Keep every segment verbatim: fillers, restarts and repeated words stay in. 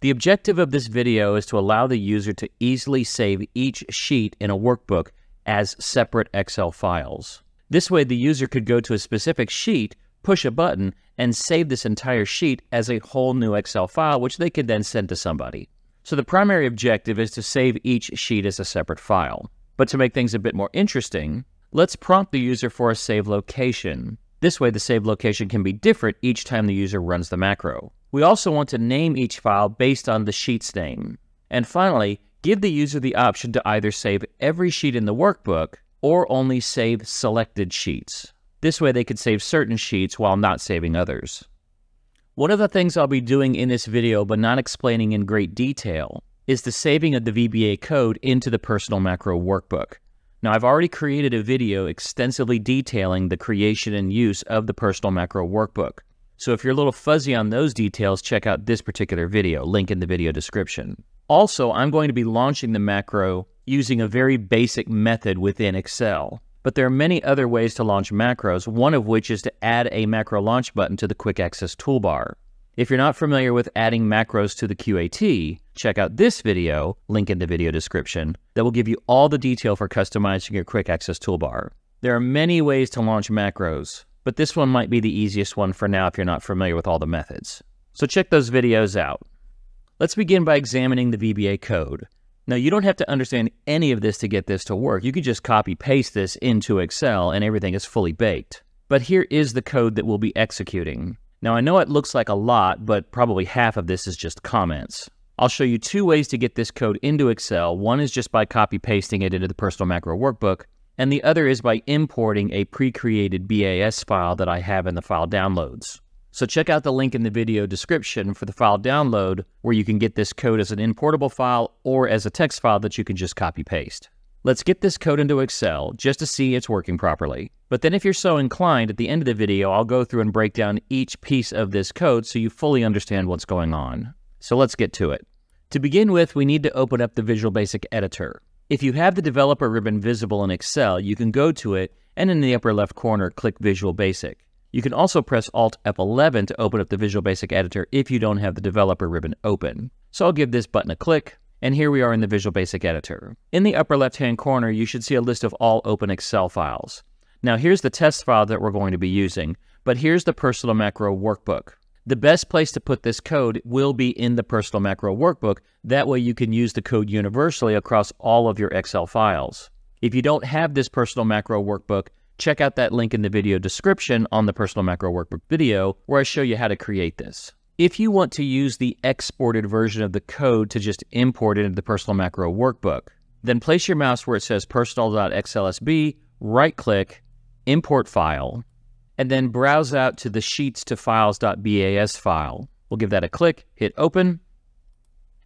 The objective of this video is to allow the user to easily save each sheet in a workbook as separate Excel files. This way, the user could go to a specific sheet, push a button, and save this entire sheet as a whole new Excel file, which they could then send to somebody. So the primary objective is to save each sheet as a separate file. But to make things a bit more interesting, let's prompt the user for a save location. This way, the save location can be different each time the user runs the macro. We also want to name each file based on the sheet's name. And finally, give the user the option to either save every sheet in the workbook or only save selected sheets. This way, they could save certain sheets while not saving others. One of the things I'll be doing in this video, but not explaining in great detail, is the saving of the V B A code into the Personal Macro Workbook. Now, I've already created a video extensively detailing the creation and use of the Personal Macro Workbook. So if you're a little fuzzy on those details, check out this particular video, link in the video description. Also, I'm going to be launching the macro using a very basic method within Excel. But there are many other ways to launch macros, one of which is to add a macro launch button to the Quick Access Toolbar. If you're not familiar with adding macros to the Q A T, check out this video, link in the video description, that will give you all the detail for customizing your Quick Access Toolbar. There are many ways to launch macros, but this one might be the easiest one for now if you're not familiar with all the methods. So check those videos out. Let's begin by examining the V B A code. Now, you don't have to understand any of this to get this to work. You can just copy paste this into Excel and everything is fully baked. But here is the code that we'll be executing. Now, I know it looks like a lot, but probably half of this is just comments. I'll show you two ways to get this code into Excel. One is just by copy pasting it into the Personal Macro Workbook, and the other is by importing a pre-created B A S file that I have in the file downloads. So check out the link in the video description for the file download where you can get this code as an importable file or as a text file that you can just copy paste. Let's get this code into Excel just to see it's working properly. But then if you're so inclined, at the end of the video, I'll go through and break down each piece of this code so you fully understand what's going on. So let's get to it. To begin with, we need to open up the Visual Basic Editor. If you have the developer ribbon visible in Excel, you can go to it and in the upper left corner, click Visual Basic. You can also press Alt F eleven to open up the Visual Basic Editor if you don't have the developer ribbon open. So I'll give this button a click, and here we are in the Visual Basic Editor. In the upper left-hand corner, you should see a list of all open Excel files. Now here's the test file that we're going to be using, but here's the Personal Macro Workbook. The best place to put this code will be in the Personal Macro Workbook. That way you can use the code universally across all of your Excel files. If you don't have this Personal Macro Workbook, check out that link in the video description on the Personal Macro Workbook video where I show you how to create this. If you want to use the exported version of the code to just import it into the Personal Macro Workbook, then place your mouse where it says personal dot x l s b, right-click, import file, and then browse out to the sheets to files.bas file. We'll give that a click, hit open,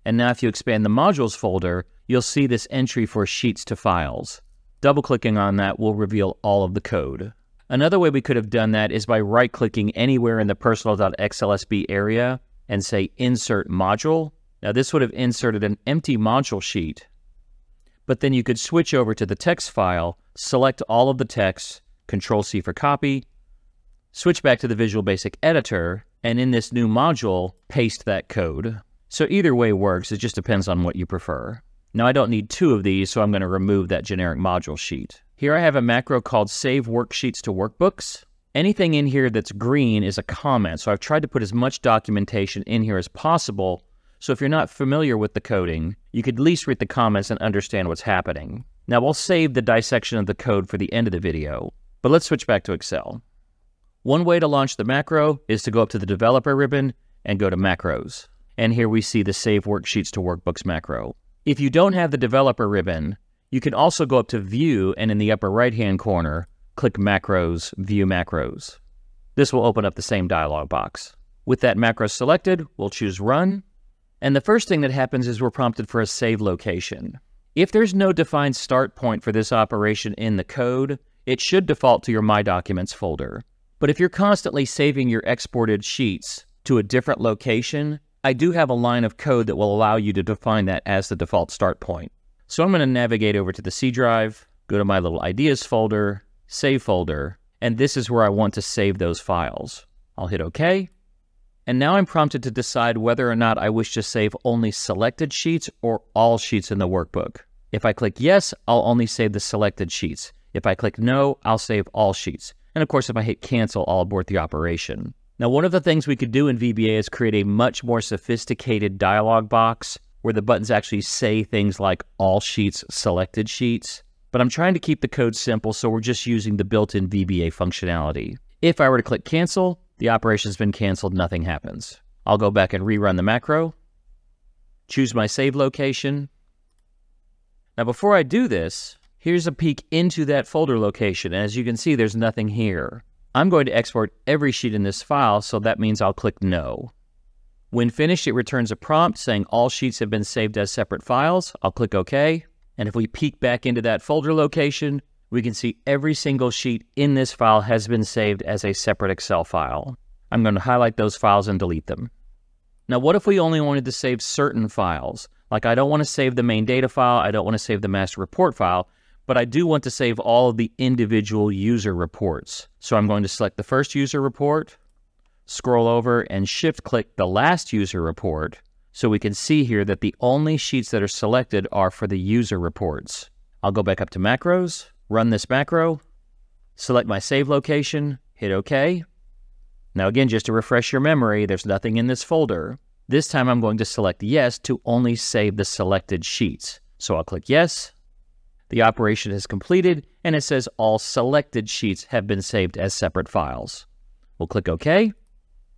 and now if you expand the modules folder, you'll see this entry for sheets to files. Double-clicking on that will reveal all of the code. Another way we could have done that is by right-clicking anywhere in the personal dot x l s b area and say Insert Module. Now this would have inserted an empty module sheet, but then you could switch over to the text file, select all of the text, control C for copy, switch back to the Visual Basic Editor, and in this new module, paste that code. So either way works, it just depends on what you prefer. Now I don't need two of these, so I'm going to remove that generic module sheet. Here I have a macro called Save Worksheets to Workbooks. Anything in here that's green is a comment, so I've tried to put as much documentation in here as possible, so if you're not familiar with the coding, you could at least read the comments and understand what's happening. Now we'll save the dissection of the code for the end of the video, but let's switch back to Excel. One way to launch the macro is to go up to the developer ribbon and go to macros. And here we see the Save Worksheets to Workbooks macro. If you don't have the developer ribbon, you can also go up to View and in the upper right-hand corner, click Macros, View Macros. This will open up the same dialog box. With that macro selected, we'll choose Run. And the first thing that happens is we're prompted for a save location. If there's no defined start point for this operation in the code, it should default to your My Documents folder. But if you're constantly saving your exported sheets to a different location, I do have a line of code that will allow you to define that as the default start point. So I'm going to navigate over to the C drive, go to my little ideas folder, save folder, and this is where I want to save those files. I'll hit OK, And now I'm prompted to decide whether or not I wish to save only selected sheets or all sheets in the workbook. If I click yes, I'll only save the selected sheets. If I click no, I'll save all sheets. And of course, if I hit cancel, I'll abort the operation. Now, one of the things we could do in V B A is create a much more sophisticated dialog box where the buttons actually say things like all sheets, selected sheets. But I'm trying to keep the code simple, so we're just using the built-in V B A functionality. If I were to click cancel, the operation's been canceled, nothing happens. I'll go back and rerun the macro, choose my save location. Now, before I do this, here's a peek into that folder location. As you can see, there's nothing here. I'm going to export every sheet in this file, so that means I'll click no. When finished, it returns a prompt saying all sheets have been saved as separate files. I'll click OK. And if we peek back into that folder location, we can see every single sheet in this file has been saved as a separate Excel file. I'm going to highlight those files and delete them. Now, what if we only wanted to save certain files? Like, I don't want to save the main data file, I don't want to save the master report file, but I do want to save all of the individual user reports. So I'm going to select the first user report, scroll over and shift click the last user report, so we can see here that the only sheets that are selected are for the user reports. I'll go back up to macros, run this macro, select my save location, hit OK. Now again, just to refresh your memory, there's nothing in this folder. This time I'm going to select yes to only save the selected sheets. So I'll click yes. The operation is completed, and it says all selected sheets have been saved as separate files. We'll click OK.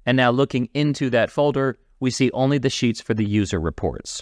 And now looking into that folder, we see only the sheets for the user reports.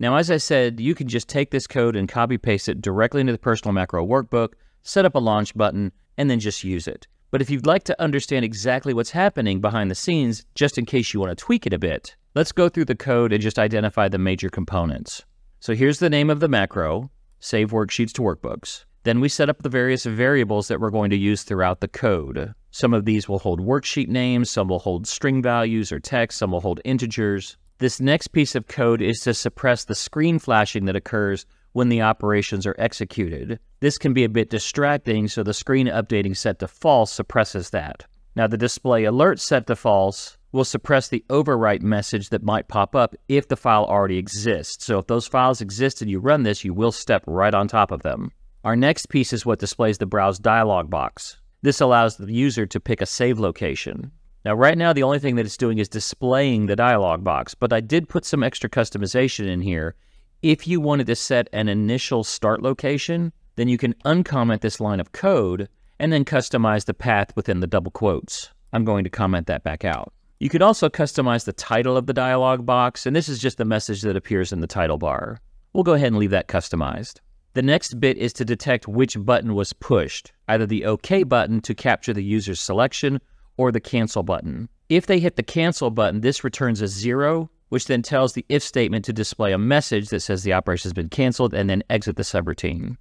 Now, as I said, you can just take this code and copy paste it directly into the Personal Macro Workbook, set up a launch button, and then just use it. But if you'd like to understand exactly what's happening behind the scenes, just in case you want to tweak it a bit, let's go through the code and just identify the major components. So here's the name of the macro, Save Worksheets to Workbooks. Then we set up the various variables that we're going to use throughout the code. Some of these will hold worksheet names, some will hold string values or text, some will hold integers. This next piece of code is to suppress the screen flashing that occurs when the operations are executed. This can be a bit distracting, so the screen updating set to false suppresses that. Now, the display alert set to false will suppress the overwrite message that might pop up if the file already exists. So if those files exist and you run this, you will step right on top of them. Our next piece is what displays the browse dialog box. This allows the user to pick a save location. Now, right now, the only thing that it's doing is displaying the dialog box, but I did put some extra customization in here. If you wanted to set an initial start location, then you can uncomment this line of code and then customize the path within the double quotes. I'm going to comment that back out. You could also customize the title of the dialog box, and this is just the message that appears in the title bar. We'll go ahead and leave that customized. The next bit is to detect which button was pushed, either the OK button to capture the user's selection or the cancel button. If they hit the cancel button, this returns a zero, which then tells the if statement to display a message that says the operation has been canceled and then exit the subroutine.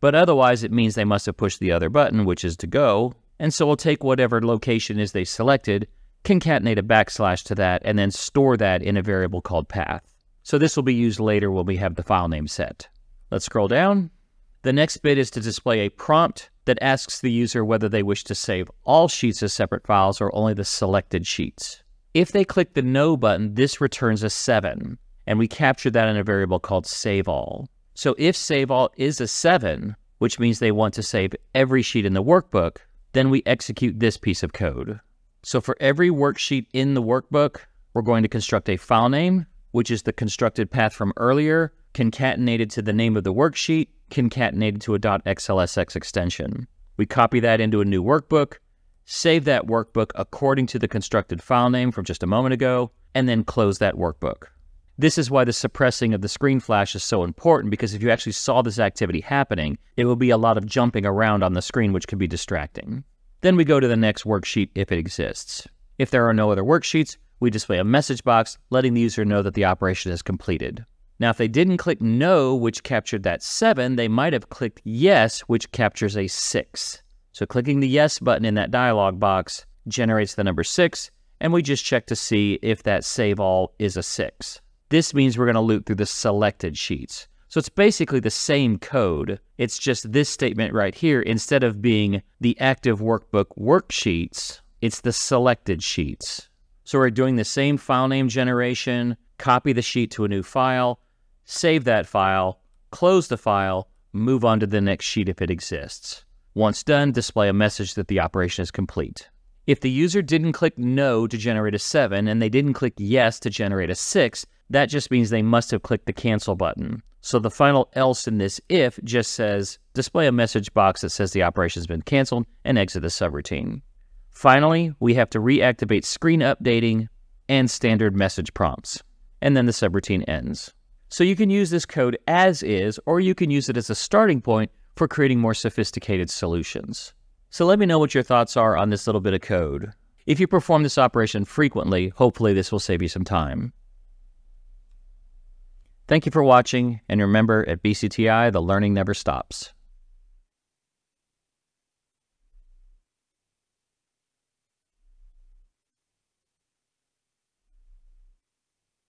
But otherwise, it means they must have pushed the other button, which is to go, and so we'll take whatever location is they selected, concatenate a backslash to that, and then store that in a variable called path. So this will be used later when we have the file name set. Let's scroll down. The next bit is to display a prompt that asks the user whether they wish to save all sheets as separate files or only the selected sheets. If they click the no button, this returns a seven, and we capture that in a variable called save all. So if save all is a seven, which means they want to save every sheet in the workbook, then we execute this piece of code. So for every worksheet in the workbook, we're going to construct a file name, which is the constructed path from earlier, concatenated to the name of the worksheet, concatenated to a .xlsx extension. We copy that into a new workbook, save that workbook according to the constructed file name from just a moment ago, and then close that workbook. This is why the suppressing of the screen flash is so important, because if you actually saw this activity happening, it will be a lot of jumping around on the screen, which can be distracting. Then we go to the next worksheet if it exists. If there are no other worksheets, we display a message box letting the user know that the operation is completed. Now, if they didn't click no, which captured that seven, they might have clicked yes, which captures a six. So clicking the yes button in that dialog box generates the number six, and we just check to see if that save all is a six. This means we're going to loop through the selected sheets. So it's basically the same code. It's just this statement right here, instead of being the active workbook worksheets, it's the selected sheets. So we're doing the same file name generation, copy the sheet to a new file, save that file, close the file, move on to the next sheet if it exists. Once done, display a message that the operation is complete. If the user didn't click no to generate a seven and they didn't click yes to generate a six, that just means they must have clicked the cancel button. So the final else in this if just says display a message box that says the operation has been canceled and exit the subroutine. Finally, we have to reactivate screen updating and standard message prompts, and then the subroutine ends. So you can use this code as is, or you can use it as a starting point for creating more sophisticated solutions. So let me know what your thoughts are on this little bit of code. If you perform this operation frequently, hopefully this will save you some time. Thank you for watching, and remember, at B C T I, the learning never stops.